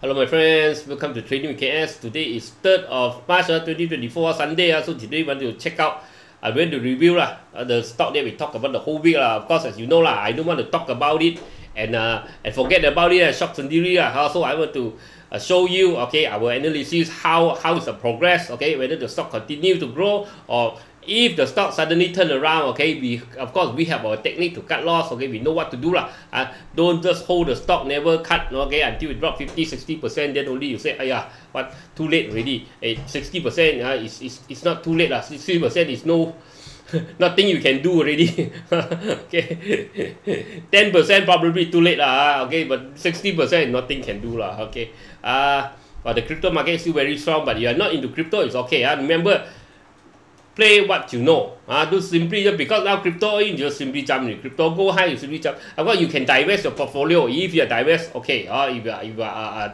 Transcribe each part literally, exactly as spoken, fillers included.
Hello my friends, welcome to Trading with K S. Today is third of March twenty twenty-four, Sunday. So today we want to check out, I'm going to review uh, the stock that we talked about the whole week. Of course, as you know, I don't want to talk about it and uh, and forget about it. Short sendiri. Also, I want to uh, show you, okay, our analysis, how, how is the progress, okay, whether the stock continue to grow or if the stock suddenly turn around, okay, we of course we have our technique to cut loss, okay, we know what to do lah. Uh, don't just hold the stock, never cut, okay, until it drop fifty, sixty percent, then only you say, ah yeah, but too late already. Hey, sixty percent, uh, it's, it's, it's not too late lah. sixty percent is no, nothing you can do already. Okay, ten percent probably too late lah, okay, but sixty percent nothing can do lah, okay. Uh, but the crypto market is still very strong, but you are not into crypto, it's okay. Uh, remember, play what you know. Uh, do simply just because now crypto in, you just simply jump in. Crypto go high, you simply jump. Of course, you can divest your portfolio. If you are divest, okay. Uh, if you are, if you are, uh,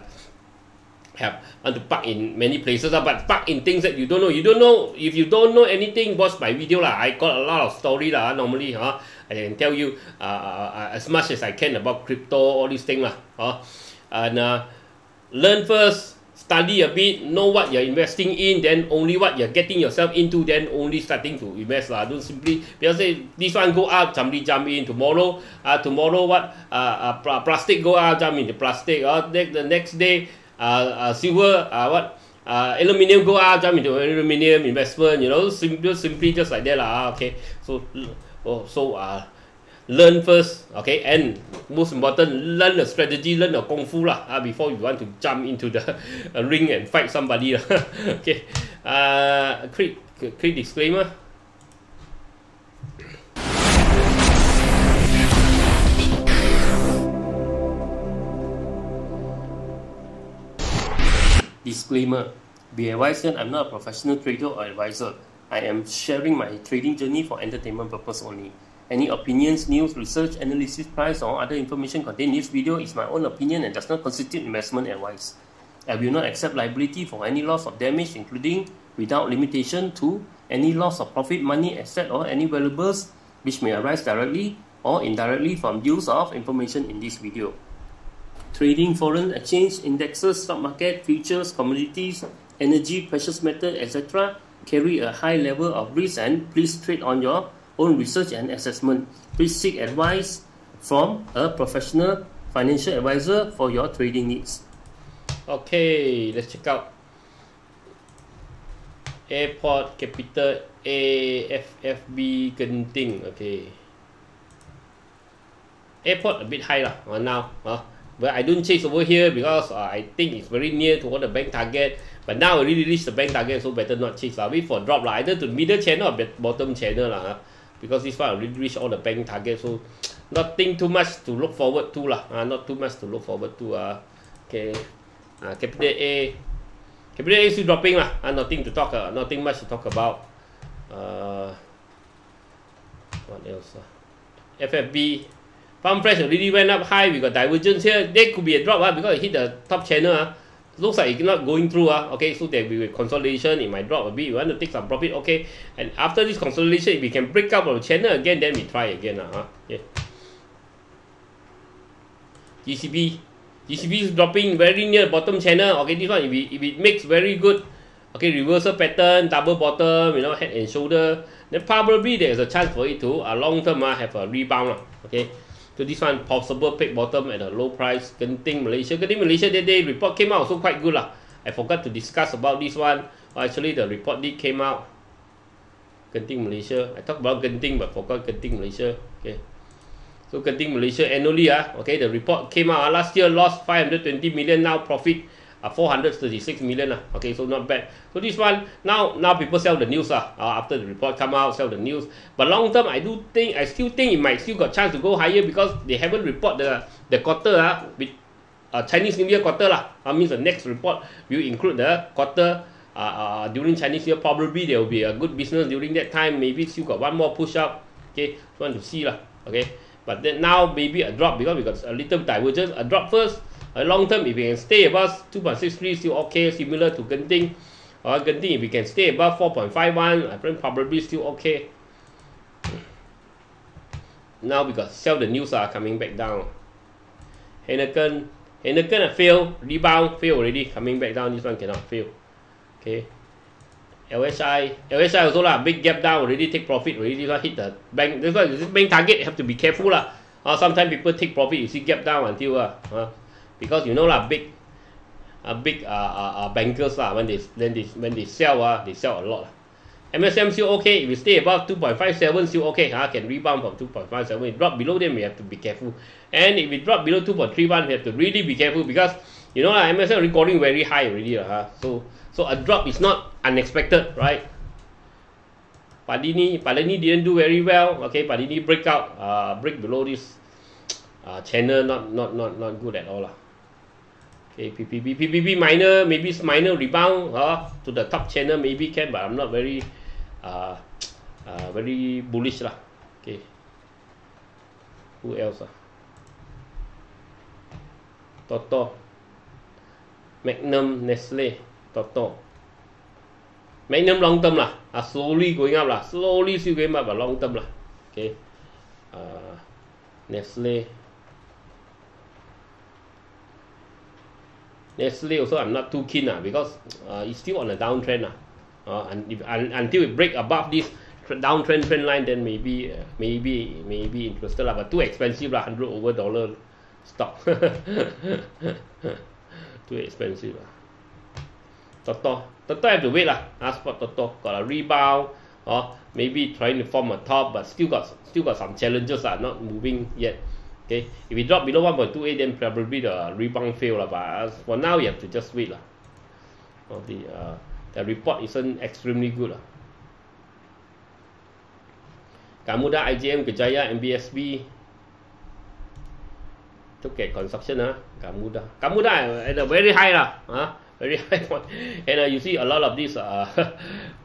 have want to park in many places, uh, but park in things that you don't know. You don't know. If you don't know anything, watch my video. lah. I got a lot of story. lah. Normally, huh, I can tell you uh, uh, as much as I can about crypto, all these things. lah. Huh? And uh, learn first. Study a bit, know what you're investing in, then only what you're getting yourself into, then only starting to invest. Uh, don't simply, because this one go up, somebody jump in tomorrow, uh, tomorrow what, uh, uh, plastic go up, jump in the plastic, uh, the, the next day, uh, uh, silver, uh, what, uh, aluminium go up, jump into aluminium investment, you know, simply, simply just like that, uh, okay, so, oh, so, uh, learn first, okay, and most important, learn the strategy, learn the kung fu lah, uh, before you want to jump into the uh, ring and fight somebody. Okay, uh, quick, quick disclaimer. Disclaimer, be advised that I'm not a professional trader or advisor. I am sharing my trading journey for entertainment purpose only. Any opinions, news, research, analysis, price, or other information contained in this video is my own opinion and does not constitute investment advice. I will not accept liability for any loss or damage, including, without limitation to, any loss of profit, money, asset, or any valuables which may arise directly or indirectly from use of information in this video. Trading foreign exchange, indexes, stock market, futures, commodities, energy, precious metals, et cetera carry a high level of risk, and please trade on your own research and assessment. Please seek advice from a professional financial advisor for your trading needs. Okay, let's check out Airport Capital A F F B Genting. Okay, Airport a bit high lah uh, now, uh, but I don't chase over here because uh, I think it's very near to what the bank target. But now I really reached the bank target, so better not chase lah. Wait for drop lah, either to middle channel or bottom channel lah. Uh. Because this one already reached all the bank target, so nothing too much to look forward to lah. Uh, not too much to look forward to. Uh. Okay, uh, Capital A, Capital A is still dropping lah. Uh, nothing to talk, uh, nothing much to talk about. Uh, what else? Uh? F F B, Farm Fresh already went up high. We got divergence here. There could be a drop uh, because it hit the top channel. Uh. Looks like it's not going through, uh, okay, so there will be consolidation, it might drop a bit, you want to take some profit, okay, and after this consolidation, if we can break out of the channel again, then we try again, uh, yeah. G C B, G C B is dropping very near bottom channel, okay, this one, if it, if it makes very good, okay, reversal pattern, double bottom, you know, head and shoulder, then probably there's a chance for it to, uh, long term, uh, have a rebound, uh, okay. So this one, possible pick bottom at a low price. Genting Malaysia. Genting Malaysia, that day report came out also quite good lah. I forgot to discuss about this one. Well, actually, the report did came out. Genting Malaysia. I talked about Genting, but forgot Genting Malaysia. Okay. So Genting Malaysia annually, ah, okay, the report came out. Last year lost five hundred twenty million, now profit uh, four hundred thirty-six million. Ah. Okay, so not bad. So this one, now now people sell the news ah. Uh, after the report come out, sell the news. But long term, I do think, I still think it might still got chance to go higher because they haven't report the, the quarter ah, with uh, Chinese New Year quarter lah. That means the next report will include the quarter uh, uh, during Chinese New Year. Probably there will be a good business during that time. Maybe still got one more push up. Okay, want to see lah. Okay, but then now maybe a drop because we got a little divergence. A drop first. A long term, if we can stay above two point six three, still okay, similar to Genting. Uh, Genting, if we can stay above four point five one, I think probably still okay. Now we got sell the news are uh, coming back down. Heineken, And they're gonna fail, rebound, fail already, coming back down. This one cannot fail. Okay. L S I, L S I also lah, big gap down already, take profit already. This one hit the bank. This one, this bank target, have to be careful lah. Uh, sometimes people take profit, you see gap down until uh, uh because you know lah, big, uh, big uh, uh, uh bankers lah. When they then they when they sell uh, they sell a lot. Lah. M S M still okay. If we stay above two point five seven, still okay. Huh? Can rebound from two point five seven. If drop below them, we have to be careful. And if we drop below two point three one, we have to really be careful because you know like M S M recording very high already. Huh? So so a drop is not unexpected, right? Padini, Padini didn't do very well. Okay, Padini breakout, uh, break below this uh, channel, not not not not good at all. Lah. Okay, P P B, P P B minor, maybe it's minor rebound. Huh? To the top channel, maybe can, but I'm not very. Uh, uh, very bullish lah. Okay. Who else ah? Toto, Magnum, Nestle, Toto. Magnum long term lah. Ah, slowly going up lah. Slowly still going up, but long term lah. Okay. Uh, Nestle. Nestle also I'm not too keen lah because uh, it's still on a downtrend lah. Uh, and if, un, until we break above this downtrend trend line, then maybe uh, maybe maybe interested lah, but too expensive lah, hundred over dollar stock. Too expensive lah. Toto, Toto have to wait lah. Ask for Toto, got a rebound or maybe trying to form a top, but still got still got some challenges lah, not moving yet. Okay, if we drop below one point two eight, then probably the rebound fail lah. But for now, you have to just wait lah. Or the uh. The report isn't extremely good. Gamuda, I J M, Kejaya, M B S B. Look at construction. Huh? Gamuda. Gamuda at a very high. Huh? Very high point. And uh, you see a lot of this uh,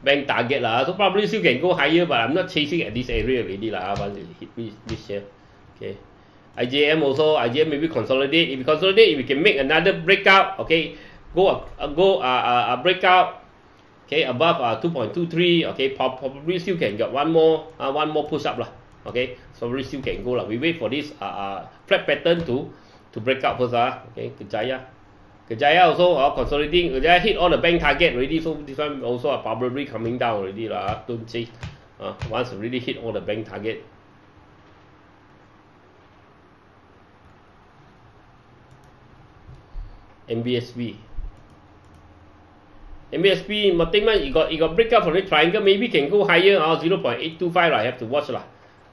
bank target. Lah. So probably still can go higher, but I'm not chasing at this area already. Lah. Once it hit this, this share. Okay. I J M also. I J M maybe consolidate. If we consolidate, if we can make another breakout. Okay. Go, uh, go uh, uh, uh, breakout. Okay, above uh, two point two three. Okay, probably still can get one more, uh, one more push up lah. Okay, so we still can go lah. We wait for this uh, uh, flat pattern to to break out first lah. Uh. Okay, Kejaya, Kejaya also uh, consolidating. Kejaya hit all the bank target already, so this one also uh, probably coming down already lah. Uh. Don't chase. Uh, once really hit all the bank target. M B S B. M B S B, nothing much. It got it got break up from the triangle. Maybe can go higher. Uh, zero point eight two five. Right? I have to watch lah.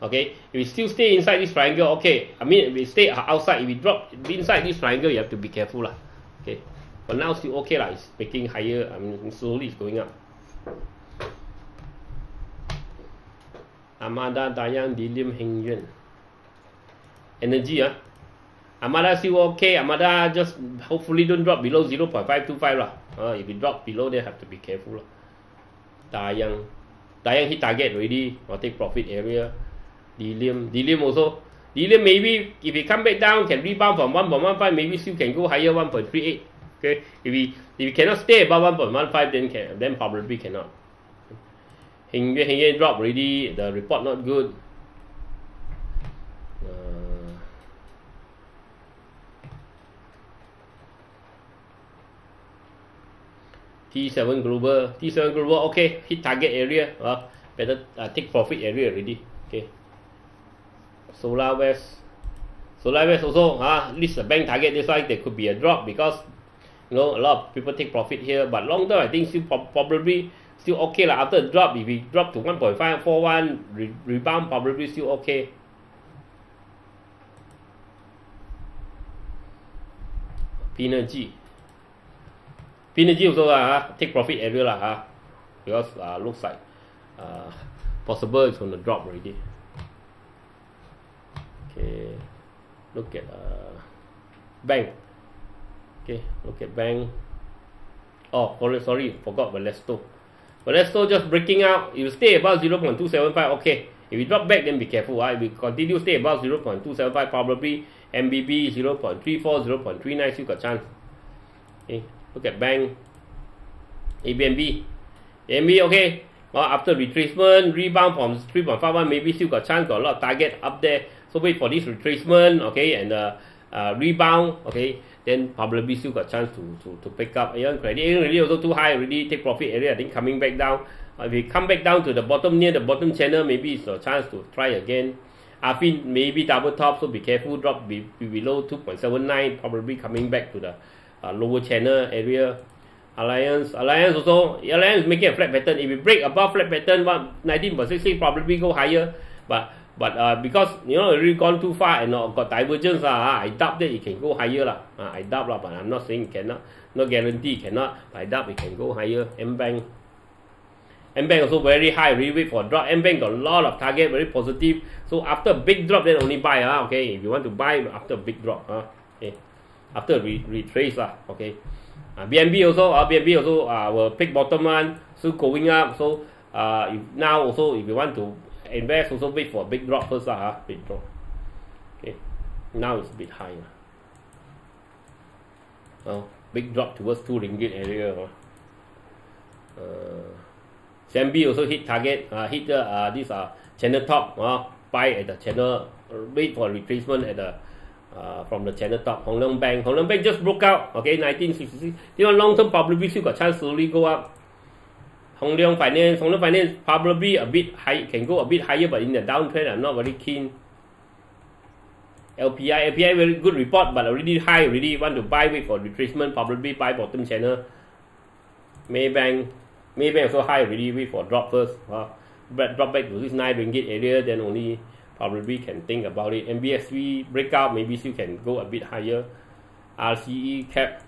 Okay. If we still stay inside this triangle, okay. I mean, if we stay outside, if we drop inside this triangle, you have to be careful lah. Okay. But now still okay lah. It's making higher. I mean, slowly it's going up. Armada, Dayang, Deleum, Hengyuan. Energy ah. Armada still okay. Armada just hopefully don't drop below zero point five two five lah. Uh, if it drop below, they have to be careful lah. Dayang, Dayang hit target already. Or take profit area. Deleum, Deleum also. Deleum maybe if it come back down, can rebound from one point one five. Maybe still can go higher one point three eight. Okay. If we if we cannot stay above one point one five, then can then probably cannot. Hengyuan, Hengyuan drop already. The report not good. T seven Global, T seven Global, okay, hit target area, uh, better uh, take profit area already, okay. Solar West, Solar West also, uh, list the bank target, that's why there could be a drop because, you know, a lot of people take profit here, but long term, I think still pro probably still okay, like after the drop, if we drop to one point five four one, re rebound probably still okay. Penergy. Penergy also uh, take profit area lah, uh, because uh, looks like uh, possible it's going to drop already. Okay, look at uh, bank. Okay, look at bank. Oh, sorry, forgot Valesto. Valesto just breaking out. If you stay above zero point two seven five, okay. If you drop back, then be careful. Uh. If you continue stay above zero point two seven five, probably M B B zero point three four, zero point three nine, still got chance. Okay. Look at bank, A B M B, A B M B okay. Well, after retracement, rebound from three point five one, maybe still got chance, got a lot of target up there. So wait for this retracement, okay, and uh, uh, rebound, okay. then probably still got chance to, to, to pick up. You know, credit area really also too high, really take profit area, I think coming back down. Uh, if we come back down to the bottom, near the bottom channel, maybe it's a chance to try again. Afin maybe double top, so be careful, drop be, be below two point seven nine, probably coming back to the uh, lower channel area. Allianz, Allianz also, Allianz is making a flat pattern. If we break above flat pattern, nineteen point six six probably go higher, but But uh, because, you know, it really gone too far and uh, got divergence, uh, I doubt that it can go higher. Uh, I doubt, uh, but I'm not saying it cannot. No guarantee it cannot. But I doubt it can go higher. M Bank. M Bank also very high. Really wait for a drop. M Bank got a lot of target. Very positive. So after big drop, then only buy. Uh, okay, if you want to buy after big drop. Uh, okay. After re retrace. Uh, okay. Uh, B N B also. Uh, B N B also uh, will pick bottom one. Still going up. So uh, if now also if you want to invest, also wait for a big drop first. Uh, big drop. Okay, now it's a bit high. Uh. Oh, big drop towards two ringgit area. Uh. Uh, Zambi also hit target, uh, hit the, uh, this uh, channel top. Uh, buy at the channel, wait for retracement at the, uh, from the channel top. Hong Leong Bank, Hong Leong Bank just broke out. Okay, nineteen sixty-six. You know, long term probably still got chance to slowly go up. Hong Leong Finance, Hong Leong Finance probably a bit high, can go a bit higher, but in the downtrend, I'm not very keen. L P I, L P I very good report, but already high, really want to buy, wait for retracement, probably buy bottom channel. Maybank, Maybank also high, really wait for drop first. Uh, but drop back to this nine ringgit area, then only probably can think about it. M B S B breakout, maybe still can go a bit higher. R C E cap.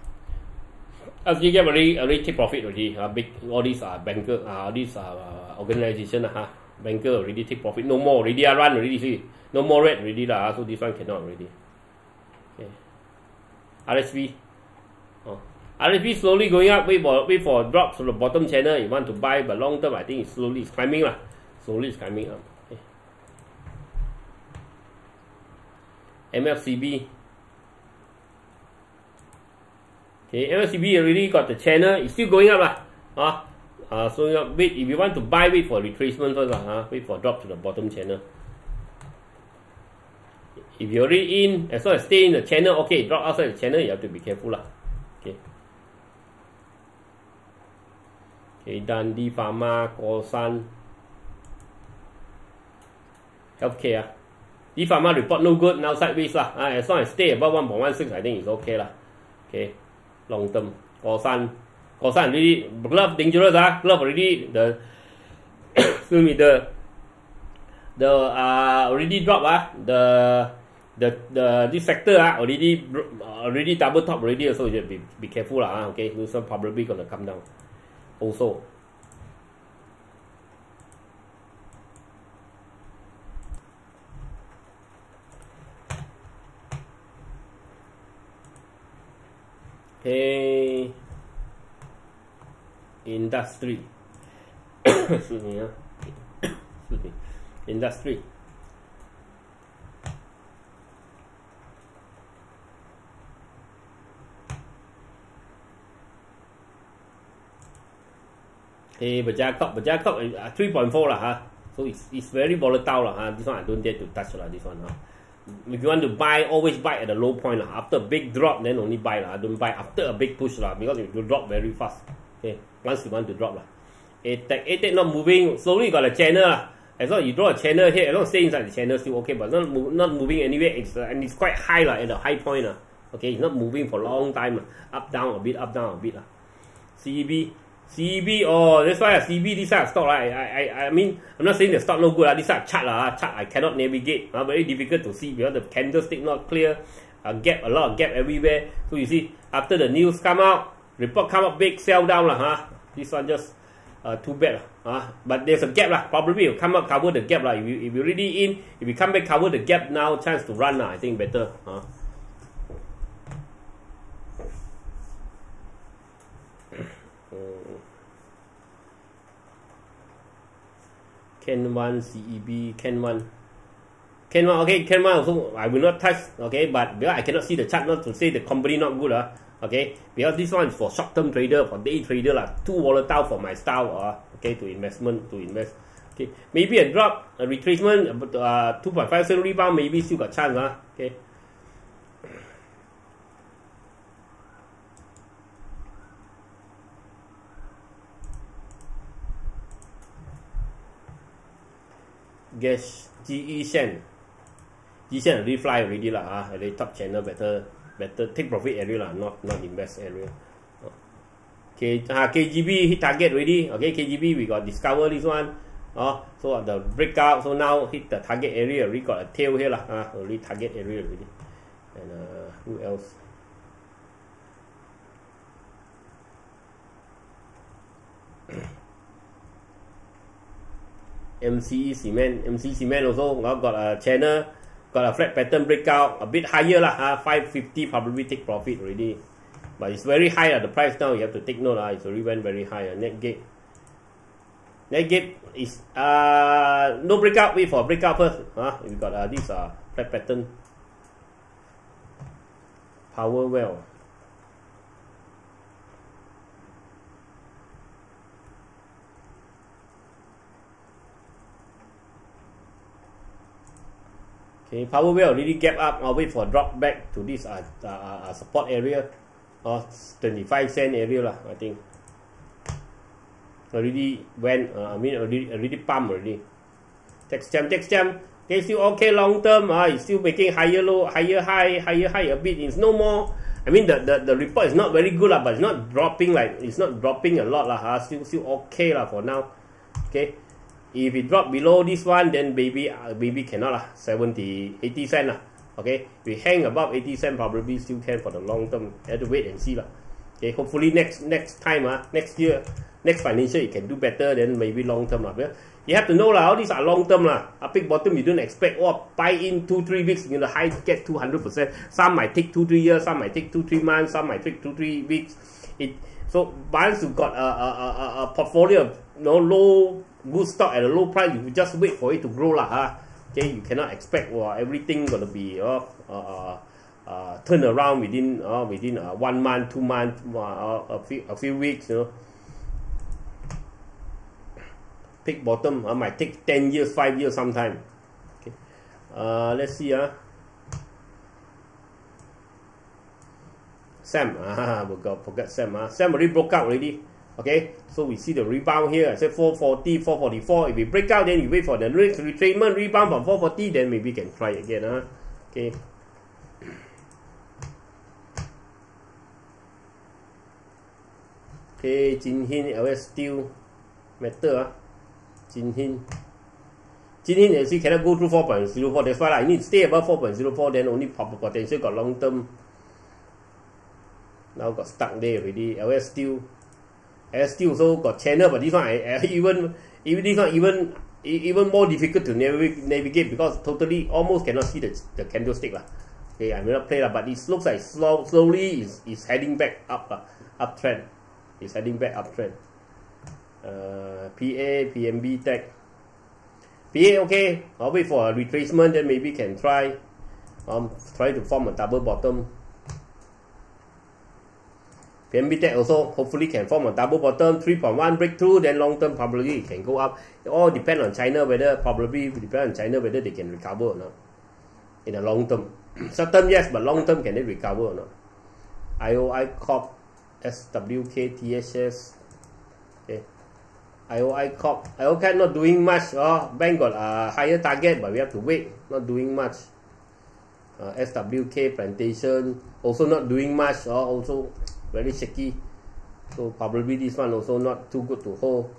As you get already, already take profit already. Uh, big, all these are uh, banker, uh, these are uh, organisation. Uh, banker already take profit. No more already. I run already. See, no more red already lah. So this one cannot already. Okay. R S V, oh, R S V slowly going up. Wait for wait for drops to the bottom channel. You want to buy, but long term I think it's slowly it's climbing lah. Slowly it's climbing up. Okay. M F C B. Okay, M S C B already got the channel. It's still going up lah. Huh? Uh, so wait, if you want to buy, wait for retracement first lah. Huh? Wait for drop to the bottom channel. If you're already in, as long as stay in the channel, okay, drop outside the channel, you have to be careful lah. Okay. Okay, Dundee Pharma, Kossan, Healthcare. D Pharma report no good, now sideways lah. Uh, as long as stay above one point one six, I think it's okay lah. Okay. Long term, Kossan, Kossan really glove dangerous ah. Glove already the, excuse me the, the uh already drop ah the, the the this sector ah already already double top already, so you be be careful lah. Okay, this one probably gonna come down, also. Hey, industry. Excuse me, huh? Excuse me. Industry. Hey, Bajakop, Bajakop, uh, three point four lah, huh? So it's it's very volatile lah, huh? This one I don't dare to touch lah. This one, huh? If you want to buy, always buy at a low point lah. After a big drop, then only buy lah. Don't buy after a big push lah, because it will drop very fast. Okay, once you want to drop lah. A-Tech, A-Tech not moving. Slowly got a channel lah. As long as you draw a channel here, as long as stay inside the channel still okay, but not not moving anywhere. It's uh, and it's quite high lah, at a high point lah. Okay, it's not moving for a long time lah. Up down a bit, up down a bit lah. C B, C B, oh, that's why uh, C B, this side stock, right? I, I, I mean, I'm not saying the stock no good, uh, this side chart, uh, chart I cannot navigate, uh, very difficult to see because the candlestick not clear, uh, gap, a lot of gap everywhere. So you see, after the news come out, report come out big, sell down, uh, huh? This one just uh, too bad, uh, but there's a gap, uh, probably will come up, cover the gap, uh, if, you, if you're already in, if you come back, cover the gap now, chance to run, uh, I think better. Uh. C A N one, C E B, C A N one. C A N one, okay, C A N one also, I will not touch, okay, but because I cannot see the chart, not to say the company not good, uh, okay, because this one is for short-term trader, for day trader, uh, too volatile for my style, uh, okay, to investment, to invest, okay, maybe a drop, a retracement, uh, two point five percent rebound, maybe still got chance, uh, okay. guess G E Shen. G E Shen already fly already lah. Ah, already top channel, better better take profit area lah, not not invest area. Okay, ah, K G B hit target already. Okay, K G B we got discover this one. Oh, so the breakout, so now hit the target area. We got a tail here lah. Ah, already target area already. And uh, who else? M C E cement, M C E cement also now got a channel, got a flat pattern breakout, a bit higher lah. Ah, five fifty probably take profit already, but it's very high at the price now. You have to take note lah. It's already went very high. Netgate, Netgate is uh no breakout. Wait for breakout first. Ah, we got uh, this uh flat pattern. Pwrwell. Okay, Pwrwell really gap up. I'll wait for drop back to this uh, uh, uh, support area, or uh, twenty-five cent area lah. I think already went. Uh, I mean already already pump already. Text jam, text jam. Okay, still okay long term. Ah, uh, it's still making higher low, higher high, higher high a bit. It's no more. I mean the the, the report is not very good lah, but it's not dropping like it's not dropping a lot lah. Uh, still still okay lah for now. Okay. If it drop below this one, then baby, uh, baby cannot lah. seventy, eighty cent lah. Okay, we hang above eighty cent probably still can for the long term. You have to wait and see lah. Okay, hopefully next next time ah, next year, next financial you can do better. Then maybe long term lah. You have to know lah. All these are long term lah. Up big bottom you don't expect. Oh, buy in two three weeks, you know, high get two hundred percent. Some might take two three years, some might take two three months, some might take two three weeks. It so once you got a a a, a portfolio of you know, low. Good stock at a low price, you just wait for it to grow lah. Huh? Okay, you cannot expect well, everything gonna be uh, uh, uh, turn around within uh, within uh, one month, two months, uh, a few a few weeks. You know, pick bottom. I uh, might take ten years, five years, sometime. Okay, uh, let's see. Ah, uh. Sam. Ah, we got forget Sam. Ah, uh. Sam already broke out already. Okay, so we see the rebound here. I said four forty, four forty-four. If we break out, then you wait for the next retracement rebound from four forty, then maybe we can try again. Huh? Okay. Okay, Jin Hin, L S still matter. Huh? Jin Hin. Jin Hin, you see, cannot go through four point zero four. That's why like, I need to stay above four point zero four, then only potential got long term. Now got stuck there already. L S still. L S still also got channel, but this one I, I even even this one even even more difficult to navig navigate because totally almost cannot see the the candlestick lah. Okay, I may not play lah, but it looks like slow slowly is is heading back up lah, uptrend. It's heading back uptrend. Uh, P A, P M B Tech. P A okay. I'll wait for a retracement, then maybe can try um try to form a double bottom. P M B Tech also hopefully can form a double bottom, three point one breakthrough, then long term probably it can go up. It all depends on China whether, probably depends on China whether they can recover or not in the long term. Short term yes, but long term can they recover or not? I O I Corp, S W K, T H S, okay. I O I Corp, I O I not doing much. Oh, bank got a higher target, but we have to wait, not doing much. Uh, S W K, Plantation, also not doing much, or oh, also very shaky, so probably this one also not too good to hold.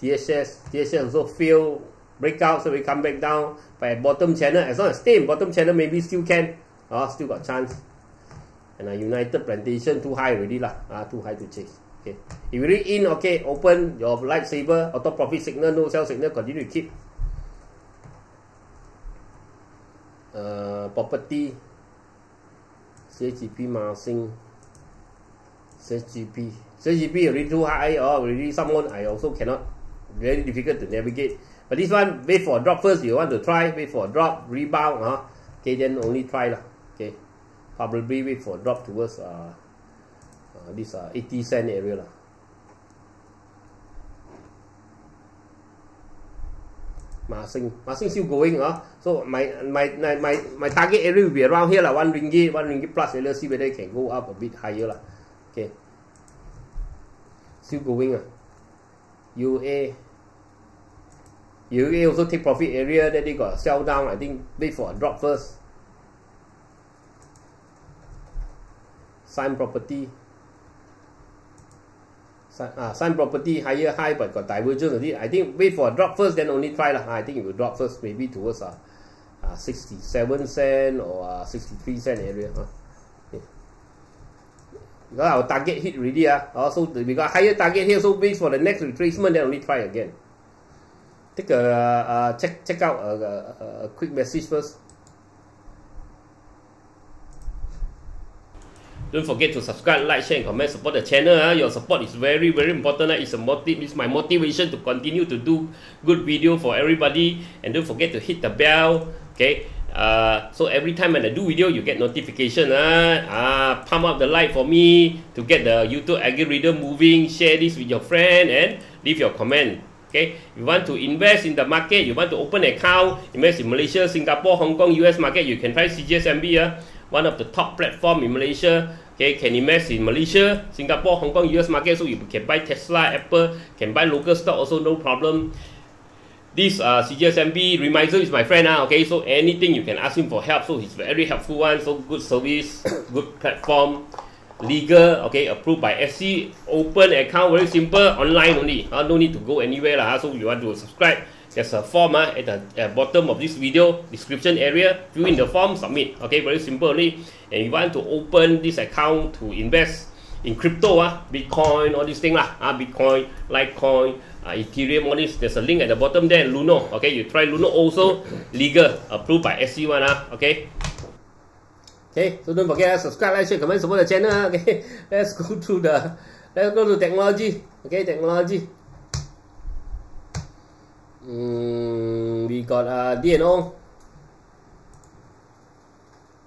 T H S, T H S also fail breakout, so we come back down. But at bottom channel, as long as stay in bottom channel, maybe still can. Ah, still got chance. And a United Plantation too high already lah. Ah, too high to chase. Okay, if you read in, okay, open your lightsaber, auto profit signal, no sell signal, continue to keep. Uh, property, C H G P Marsing. C G P, C G P already too high or already someone I also cannot, very difficult to navigate. But this one, wait for a drop first. You want to try, wait for a drop, rebound, huh? Okay, then only try lah. Okay, probably wait for a drop towards uh, uh this uh eighty cent area lah. Masing, Masing still going, huh? So my my my my, my target area will be around here lah, one ringgit, one ringgit plus. Let's see whether it can go up a bit higher lah. Okay, still going ah. U A, U A also take profit area, then they got a sell down. I think wait for a drop first. Sign property. Sign, ah, sign property higher high but got divergence a bit. I think wait for a drop first, then only try lah. I think it will drop first, maybe towards uh, uh sixty-seven cent or uh, sixty-three cent area. Huh? Yeah. Because our target hit already. Uh, also, we got higher target here, so wait for the next retracement, then only try again. Take a uh, uh, check check out a, a, a quick message first. Don't forget to subscribe, like, share, and comment. Support the channel. Huh? Your support is very, very important. Huh? It's a motiv it's my motivation to continue to do good video for everybody. And don't forget to hit the bell. Okay. Uh, so every time when I do video, you get notification. Huh? Uh, pump up the like for me to get the YouTube algorithm moving. Share this with your friend and leave your comment. Okay. If you want to invest in the market, you want to open an account, invest in Malaysia, Singapore, Hong Kong, U S market, you can try C G S M B. Huh? One of the top platform in Malaysia, okay, can invest in Malaysia, Singapore, Hong Kong, U S market, so you can buy Tesla, Apple, can buy local stock also, no problem. This uh, C G S M B Remiser is my friend, ah, okay, so anything you can ask him for help, so he's very helpful one, so good service, good platform, legal, okay, approved by F C, open account, very simple, online only, uh, no need to go anywhere, lah, so you want to subscribe. There's a form uh, at the uh, bottom of this video description area. Fill in the form, submit. Okay, very simple only. And you want to open this account to invest in crypto, uh, Bitcoin, all these things lah. Uh, Bitcoin, Litecoin, uh, Ethereum, all this. There's a link at the bottom there. Luno. Okay, you try Luno also legal, approved by S C one. Uh, okay. Okay. So don't forget uh, subscribe, like, share, comment, support the channel. Uh, okay. Let's go to the. Let's go to technology. Okay, technology. Mm, we got uh, D N O.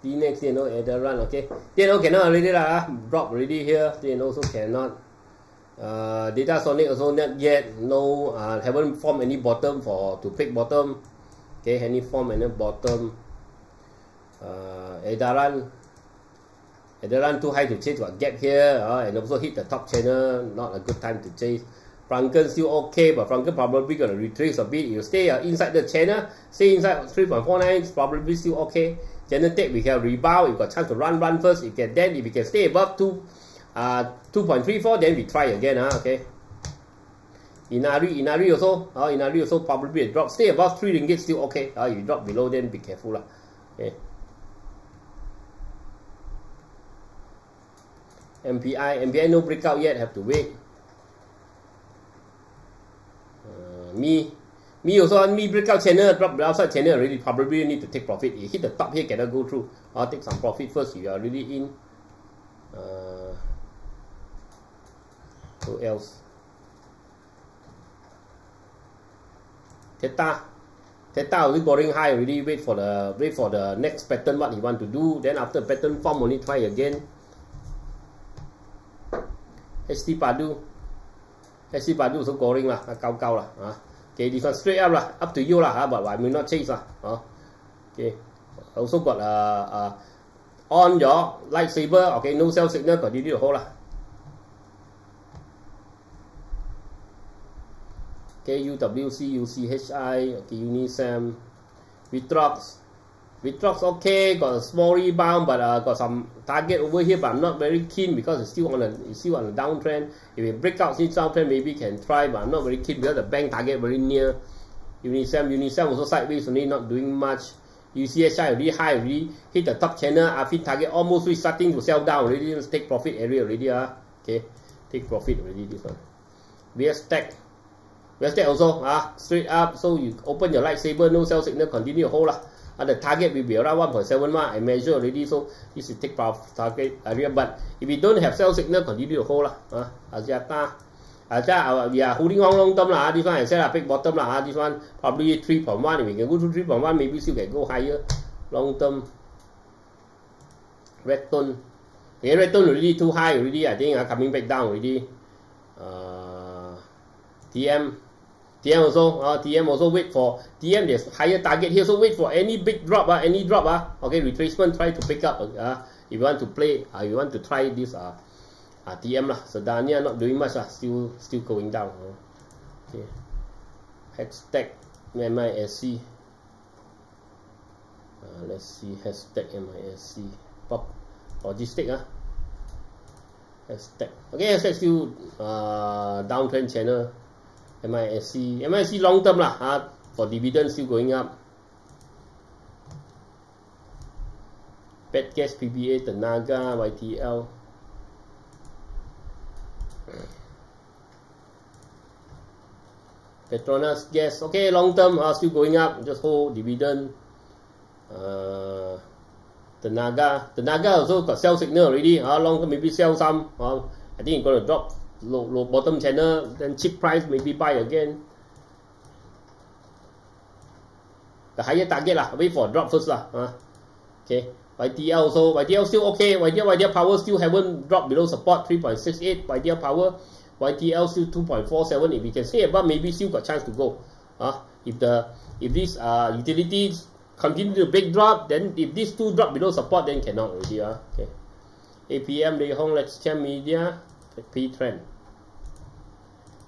The next D N O at the run, okay. D N O cannot already lah. Drop already here. D N O also cannot. Uh, Data Sonic also not yet. No, uh, haven't formed any bottom for to pick bottom. Okay, any form and bottom. Uh, Adaran, Adaran too high to chase. Got gap here, uh, and also hit the top channel. Not a good time to chase. Franken still okay, but Franken probably gonna retrace a bit. You stay uh, inside the channel, stay inside three point four nine, probably still okay. Genentech we can rebound, you got chance to run, run first. If can then if we can stay above two, uh, two point three four, then we try again, huh? Okay. Inari, Inari also, uh, Inari also probably a drop. Stay above three ringgit still okay. Uh, if you drop below, then be careful, lah. Okay. M P I, M P I no breakout yet. Have to wait. Me, me also on me breakout channel, drop outside channel already. Probably need to take profit. You hit the top here, cannot go through. I'll take some profit first. You are really in. Uh, who else? Theta, Theta only boring high already. Wait for the wait for the next pattern. What he want to do? Then after pattern form, only try again. H T Padu. H C Padu also boring lah, cao cao lah. Uh, okay, this one straight up lah, up to you lah. Uh, but I will not chase lah. Uh, okay, also got uh, uh, on your lightsaber. Okay, no sell signal, continue to hold lah. Okay, U W C, U C H I, okay, Unisam, Vitrox, Vitrox okay, got a small rebound, but uh, got some target over here, but I'm not very keen because it's still on a it's still on a downtrend. If it break out since downtrend, maybe can try, but I'm not very keen because the bank target very near. Unisam, Unisam also sideways only, not doing much. U C S I really high already, hit the top channel, A F I target almost really starting to sell down already. Let's take profit area already, uh. Okay. Take profit already this one. V S Tech. V S Tech also uh, straight up, so you open your lightsaber, no sell signal, continue hold lah. Uh, the target will be around one point seven mark. I measure already, so this is take power target area. But if you don't have sell signal, continue to hold lah. Uh, Axiata, Axiata, uh, we are holding on long term lah. Uh, this one I said I pick bottom lah. Uh, this one probably three point one. If we can go to three point one, maybe still can go higher long term. Redstone, yeah, Redstone already too high already. I think uh, coming back down already. Uh, T M. T M also, uh, T M also wait for T M. There's higher target here, so wait for any big drop, uh, any drop, uh, okay. Retracement, try to pick up. Uh, if you want to play, uh, if you want to try this, uh, uh T M lah. Sedania not doing much, uh, still, still going down. Uh. Okay, Hextech, M I S C. Uh, let's see, hashtag M I S C. Pop logistic, ah. Hashtag. Okay, hashtag still uh, downtrend channel. M I S C, M I S C long term lah. Uh, for dividends still going up. Petgas, P B A, Tenaga, Y T L. Petronas Gas, okay, long term are uh, still going up. Just hold dividend. Uh, Tenaga, Tenaga also got sell signal already. How uh, long term maybe sell some. Uh, I think it's gonna drop low, low bottom channel. Then cheap price maybe buy again. The higher target lah. Wait for drop first lah. Uh, okay. Y T L also, Y T L still okay. Y T L, Y T L Power still haven't dropped below support three point six eight. Y T L Power, Y T L still two point four seven. If we can stay above, maybe still got chance to go. Uh, if the if these uh, utilities continue to big drop, then if these two drop below support, then cannot already. Uh, okay. A P M, Lei Hong, Let's Chem Media, P Trend.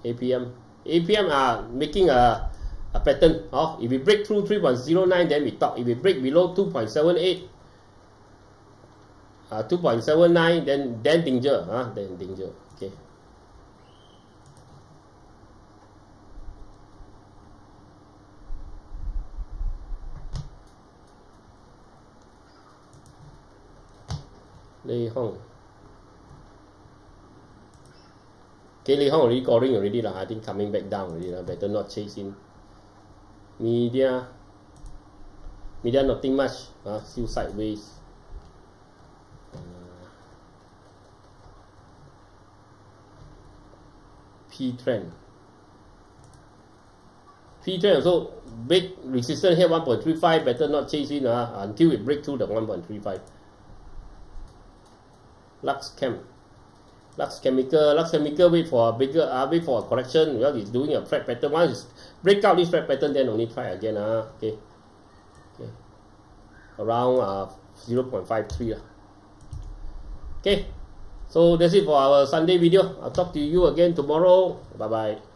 A P M, A P M are making a a pattern. Uh, if we break through three point zero nine, then we talk. If we break below two point seven eight. Uh, two point seven nine, then then danger, huh? Then danger. Okay. Lei Hong. Okay, Lei Hong already calling already lah. I think coming back down already lah. Better not chase in. Media. Media nothing much. Huh? Still sideways. P trend. P trend also big resistance here one point three five. Better not chase in uh, until it break through the one point three five. Lux Chem, Lux Chemical, Lux Chemical wait for a bigger, uh, wait for a correction. Well, it's doing a threat pattern. Once it's break out this threat pattern, then only try again. Uh, okay, okay, around uh, zero point five three. Uh. Okay. So that's it for our Sunday video. I'll talk to you again tomorrow. Bye-bye.